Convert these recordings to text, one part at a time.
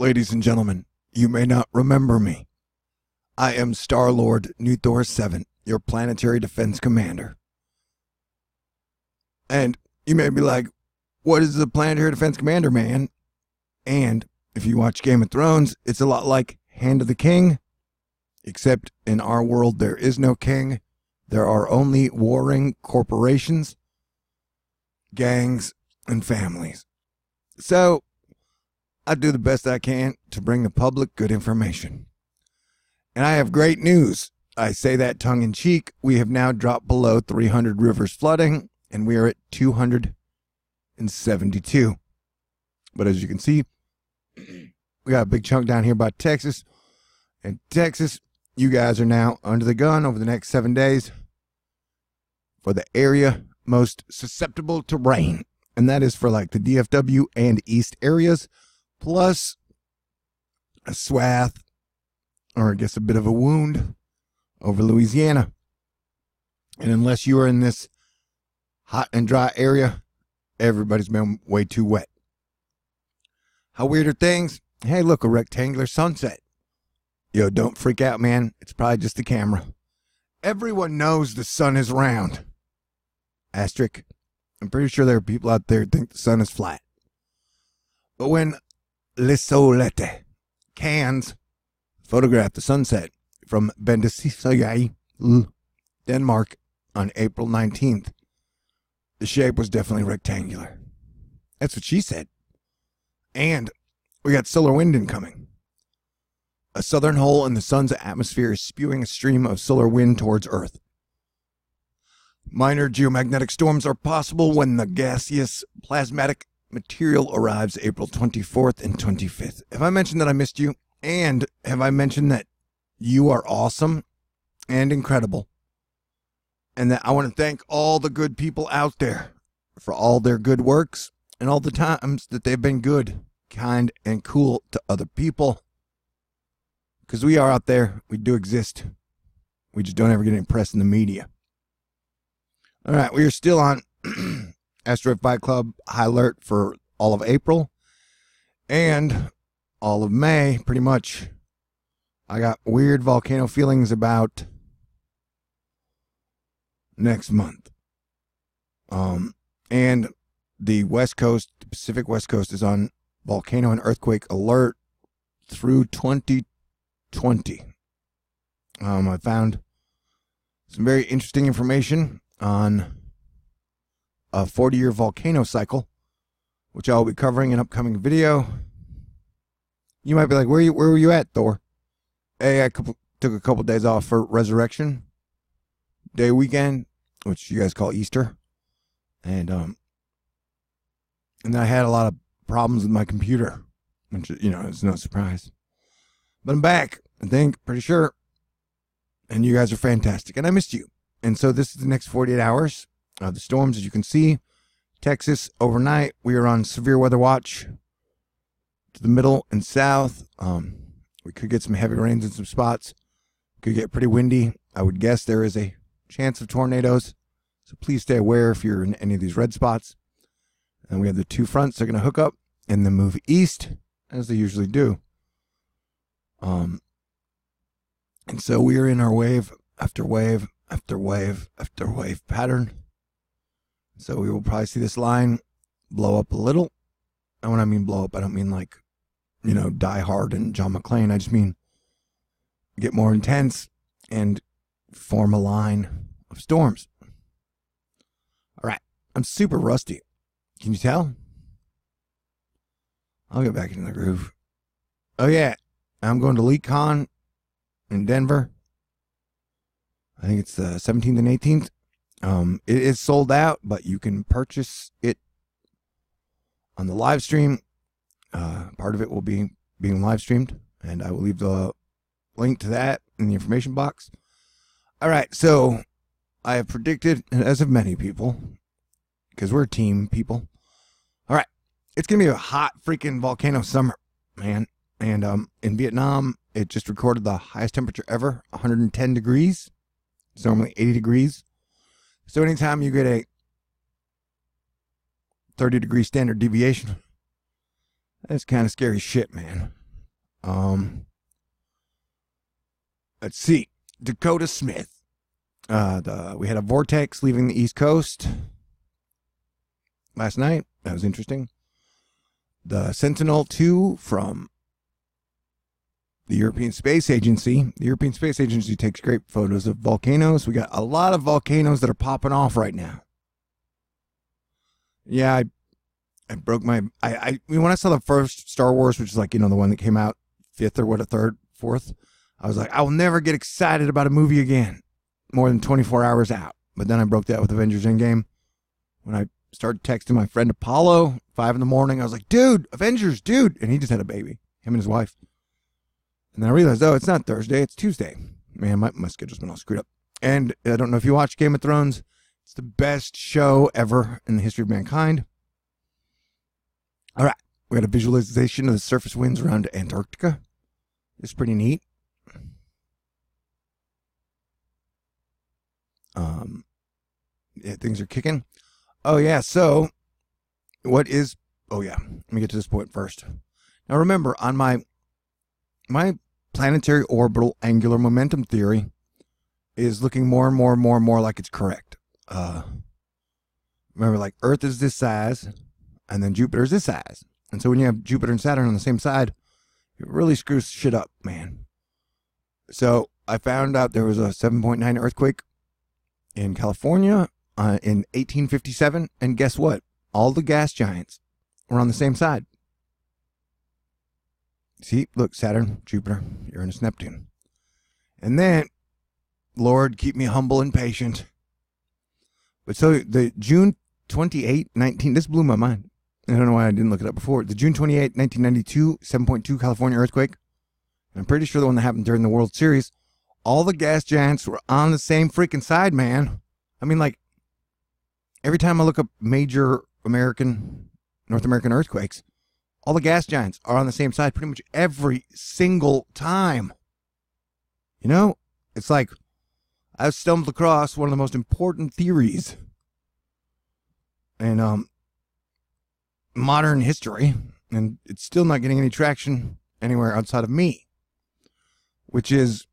Ladies and gentlemen, you may not remember me. I am Star Lord Newthor 7, your planetary defense commander. And you may be like, what is the planetary defense commander, man? And if you watch Game of Thrones, it's a lot like Hand of the King, except in our world there is no king. There are only warring corporations, gangs, and families. So, I do the best I can to bring the public good information. And I have great news. I say that tongue-in-cheek. We have now dropped below 300 rivers flooding, and we are at 272. But as you can see, we got a big chunk down here by Texas. And Texas, you guys are now under the gun over the next 7 days for the area most susceptible to rain. And that is for like the DFW and east areas, plus a swath, or I guess a bit of a wound, over Louisiana. And unless you are in this hot and dry area, everybody's been way too wet. How weird are things? Hey, look, a rectangular sunset. Yo, don't freak out, man. It's probably just the camera. Everyone knows the sun is round. Asterisk. I'm pretty sure there are people out there who think the sun is flat. But when Lisolete Cairns photographed the sunset from Bendesøya, Denmark, on April 19th, the shape was definitely rectangular. That's what she said. And we got solar wind incoming. A southern hole in the sun's atmosphere is spewing a stream of solar wind towards Earth. Minor geomagnetic storms are possible when the gaseous plasmatic material arrives April 24th and 25th. Have I mentioned that I missed you? And have I mentioned that you are awesome and incredible? And that I want to thank all the good people out there for all their good works and all the times that they've been good, kind, and cool to other people. Because we are out there. We do exist. We just don't ever get any press in the media. All right, we are still on Asteroid Fight Club high alert for all of April and all of May, pretty much. I got weird volcano feelings about next month. And the West Coast, the Pacific West Coast, is on volcano and earthquake alert through 2020. I found some very interesting information on a 40-year volcano cycle, which I'll be covering in an upcoming video. You might be like, where were you at, Thor? Hey, I took a couple days off for Resurrection Day weekend, which you guys call Easter. And I had a lot of problems with my computer, which, you know, it's no surprise. But I'm back, I think, pretty sure. And you guys are fantastic, and I missed you. And so this is the next 48 hours of the storms. As you can see, Texas overnight, we are on severe weather watch to the middle and south. We could get some heavy rains in some spots. Could get pretty windy. I would guess there is a chance of tornadoes. So please stay aware if you're in any of these red spots. And we have the two fronts that are going to hook up and then move east, as they usually do. And so we are in our wave after wave after wave after wave pattern. So we will probably see this line blow up a little. And when I mean blow up, I don't mean like, you know, Die Hard and John McClane. I just mean get more intense and form a line of storms. All right. I'm super rusty. Can you tell? I'll get back into the groove. Oh yeah. I'm going to LeetCon in Denver. I think it's the 17th and 18th. It is sold out, but you can purchase it on the live stream. Part of it will be being live streamed, and I will leave the link to that in the information box. All right, so I have predicted, as of many people, because we're a team, people. All right, it's going to be a hot freaking volcano summer, man. And in Vietnam, it just recorded the highest temperature ever, 110 degrees. It's normally 80 degrees. So anytime you get a 30-degree standard deviation, that's kind of scary shit, man. Let's see. Dakota Smith. We had a vortex leaving the East Coast last night. That was interesting. The Sentinel 2 from the European Space Agency. The European Space Agency takes great photos of volcanoes. We got a lot of volcanoes that are popping off right now. Yeah, I broke my... when I saw the first Star Wars, which is like, you know, the one that came out 5th or what, a 3rd, 4th, I was like, I will never get excited about a movie again more than 24 hours out. But then I broke that with Avengers Endgame. When I started texting my friend Apollo, 5 in the morning, I was like, dude, Avengers, dude. And he just had a baby, him and his wife. And then I realized, oh, it's not Thursday, it's Tuesday. Man, my schedule's been all screwed up. And I don't know if you watch Game of Thrones. It's the best show ever in the history of mankind. All right, we got a visualization of the surface winds around Antarctica. It's pretty neat. Yeah, things are kicking. Oh, yeah, so what is... Oh, yeah, let me get to this point first. Now, remember, on my planetary orbital angular momentum theory is looking more and more and more and more like it's correct. Remember, like, Earth is this size, and then Jupiter's this size. And so when you have Jupiter and Saturn on the same side, it really screws shit up, man. So I found out there was a 7.9 earthquake in California in 1857, and guess what? All the gas giants were on the same side. See, look, Saturn, Jupiter, Uranus, Neptune. And then, Lord, keep me humble and patient. But so the June 28, 19... This blew my mind. I don't know why I didn't look it up before. The June 28, 1992, 7.2 California earthquake. And I'm pretty sure the one that happened during the World Series. All the gas giants were on the same freaking side, man. I mean, like, every time I look up major American, North American earthquakes, all the gas giants are on the same side pretty much every single time. You know, it's like I've stumbled across one of the most important theories in modern history, and it's still not getting any traction anywhere outside of me, which is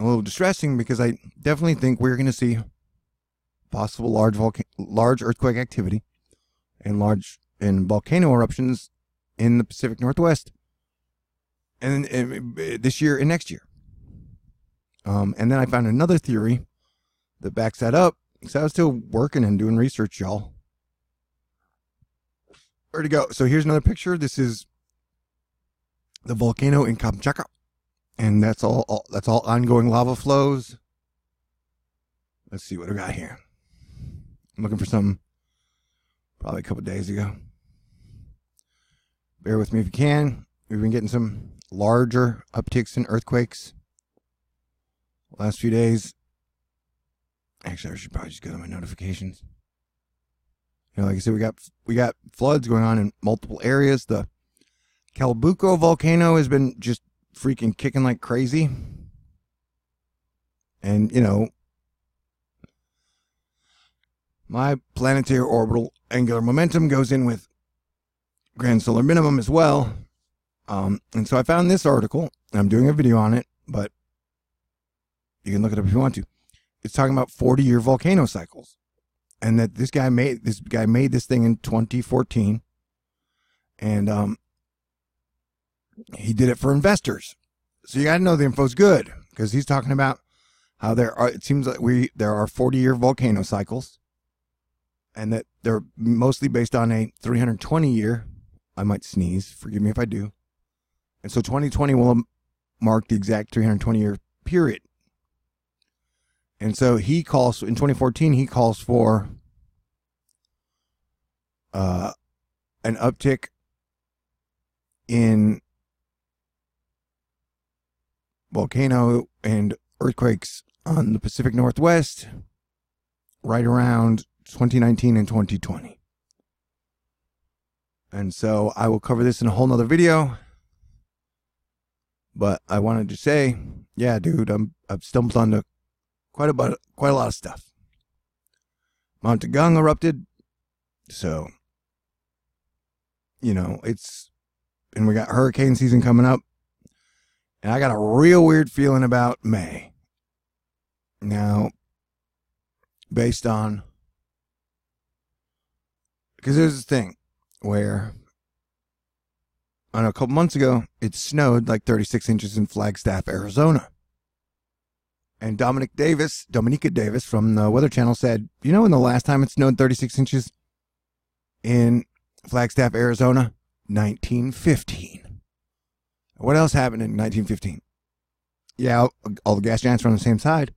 a little distressing because I definitely think we're going to see possible large earthquake activity and volcano eruptions in the Pacific Northwest, and this year and next year. And then I found another theory that backs that up, because I was still working and doing research, y'all. Where'd it go? So here's another picture. This is the volcano in Kamchatka, and that's all ongoing lava flows. Let's see what I got here. I'm looking for something probably a couple days ago. Bear with me if you can. We've been getting some larger upticks in earthquakes the last few days. Actually, I should probably just go to my notifications. You know, like I said, we got floods going on in multiple areas. The Calabuco volcano has been just freaking kicking like crazy. And, you know, my planetary orbital angular momentum goes in with grand solar minimum as well. And so I found this article, and I'm doing a video on it, but you can look it up if you want to. It's talking about 40-year volcano cycles, and that this guy made this thing in 2014, and he did it for investors. So you got to know the info's good, because he's talking about how there are 40-year volcano cycles, and that they're mostly based on a 320-year. I might sneeze, forgive me if I do. And so 2020 will mark the exact 320-year period. And so he calls, in 2014, he calls for an uptick in volcano and earthquakes on the Pacific Northwest right around 2019 and 2020. And so I will cover this in a whole nother video. But I wanted to say, yeah, dude, I've stumbled onto quite a lot of stuff. Mount Tagung erupted. So, you know, and we got hurricane season coming up. And I got a real weird feeling about May. Now, based on... Because there's this thing where... I know a couple months ago, it snowed like 36 inches in Flagstaff, Arizona. And Dominica Davis from the Weather Channel said, you know when the last time it snowed 36 inches in Flagstaff, Arizona? 1915. What else happened in 1915? Yeah, all the gas giants were on the same side.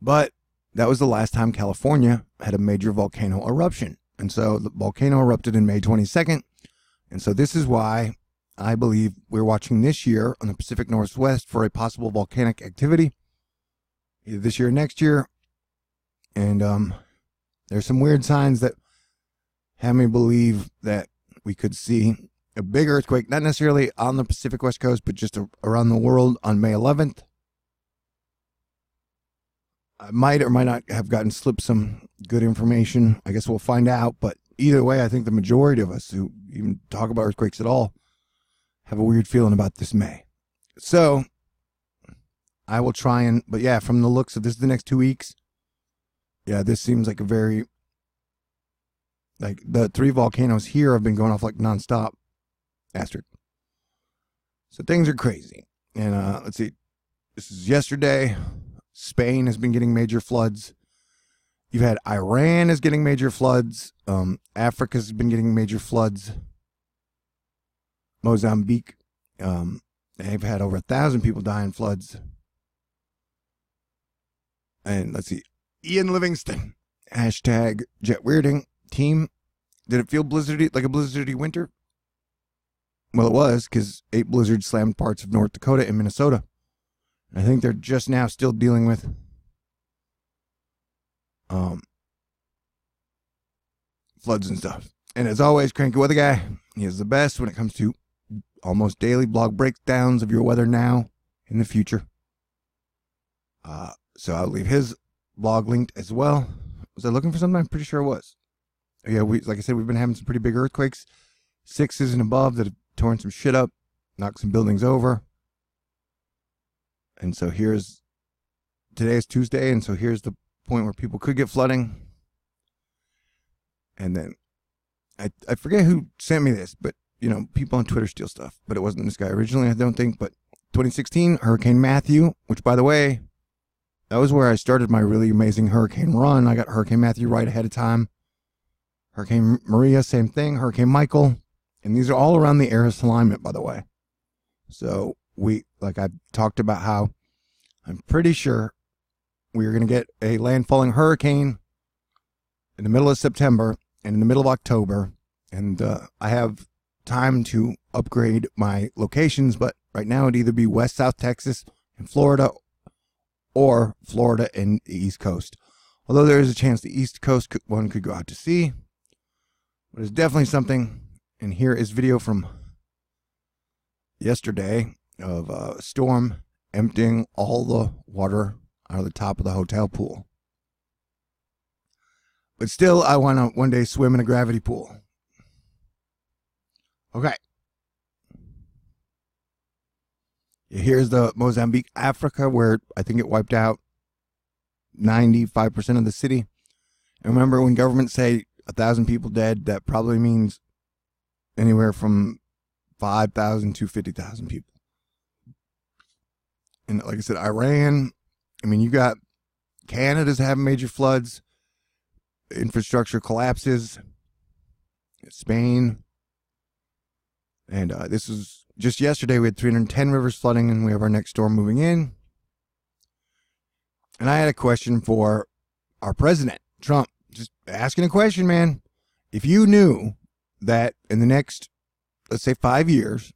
But that was the last time California had a major volcano eruption. And so the volcano erupted in May 22nd. And so this is why I believe we're watching this year on the Pacific Northwest for a possible volcanic activity, either this year or next year. And there's some weird signs that have me believe that we could see a big earthquake, not necessarily on the Pacific West Coast, but just around the world on May 11th. I might or might not have gotten slipped some good information. I guess we'll find out. But either way, I think the majority of us who even talk about earthquakes at all have a weird feeling about this May. So I will try and, but yeah, from the looks of this, the next 2 weeks, yeah, this seems like a very, like the three volcanoes here have been going off like nonstop. Asteroid. So things are crazy. And let's see, this is yesterday. Spain has been getting major floods. You've had Iran is getting major floods. Africa's been getting major floods. Mozambique, they've had over 1,000 people die in floods. And let's see, Ian Livingston, hashtag jet weirding team. Did it feel blizzardy, like a blizzardy winter? Well, it was, because 8 blizzards slammed parts of North Dakota and Minnesota. I think they're just now still dealing with floods and stuff. And as always, Cranky Weather Guy, he is the best when it comes to almost daily blog breakdowns of your weather now in the future. So I'll leave his blog linked as well. Was I looking for something? I'm pretty sure it was. Yeah, like I said, we've been having some pretty big earthquakes, 6s and above, that have torn some shit up, knocked some buildings over. And so here's, today is Tuesday, and so here's the point where people could get flooding. And then, I forget who sent me this, but, you know, people on Twitter steal stuff. But it wasn't this guy originally, I don't think. But 2016, Hurricane Matthew, which, by the way, that was where I started my really amazing hurricane run. I got Hurricane Matthew right ahead of time. Hurricane Maria, same thing. Hurricane Michael. And these are all around the Eris alignment, by the way. So... like I've talked about how I'm pretty sure we're going to get a landfalling hurricane in the middle of September and in the middle of October. And I have time to upgrade my locations, but right now it'd either be west, south Texas and Florida, or Florida and the East Coast. Although there is a chance the East Coast one could go out to sea. But it's definitely something. And here is video from yesterday of a storm emptying all the water out of the top of the hotel pool. But still, I want to one day swim in a gravity pool. Okay. Here's the Mozambique, Africa, where I think it wiped out 95% of the city. And remember, when governments say 1,000 people dead, that probably means anywhere from 5,000 to 50,000 people. And like I said, Iran, I mean, you got Canada's having major floods, infrastructure collapses, Spain. And this was just yesterday. We had 310 rivers flooding, and we have our next storm moving in. And I had a question for our president, Trump, just asking a question, man. If you knew that in the next, let's say 5 years,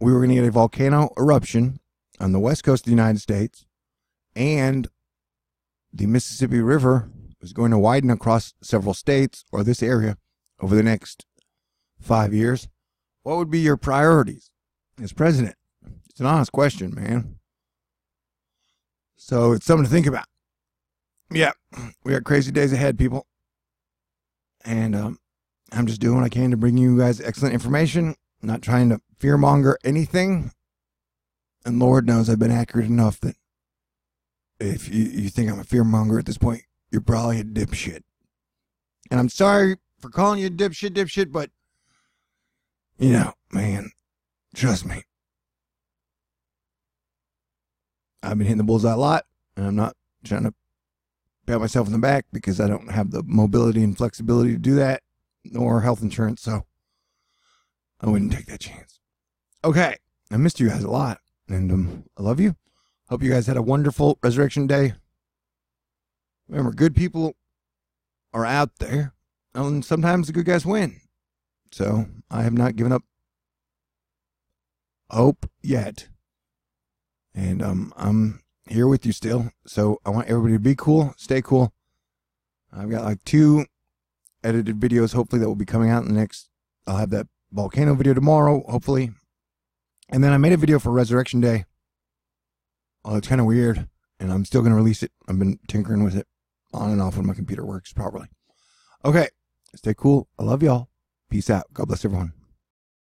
we were going to get a volcano eruption on the west coast of the United States, and the Mississippi River is going to widen across several states or this area over the next 5 years, what would be your priorities as president? It's an honest question, man. So it's something to think about. Yeah, we got crazy days ahead, people. And I'm just doing what I can to bring you guys excellent information. I'm not trying to fearmonger anything. And Lord knows I've been accurate enough that if you think I'm a fearmonger at this point, you're probably a dipshit. And I'm sorry for calling you a dipshit, but, you know, man, trust me. I've been hitting the bullseye a lot, and I'm not trying to pat myself in the back because I don't have the mobility and flexibility to do that, nor health insurance, so I wouldn't take that chance. Okay, I missed you guys a lot, and I love you. Hope you guys had a wonderful Resurrection Day. Remember, good people are out there, and sometimes the good guys win. So I have not given up hope yet. And I'm here with you still. So I want everybody to be cool, stay cool. I've got like 2 edited videos, hopefully, that will be coming out in the next. I'll have that volcano video tomorrow, hopefully. And then I made a video for Resurrection Day. Oh, it's kind of weird, and I'm still going to release it. I've been tinkering with it on and off when my computer works properly. Okay, stay cool. I love y'all. Peace out. God bless everyone.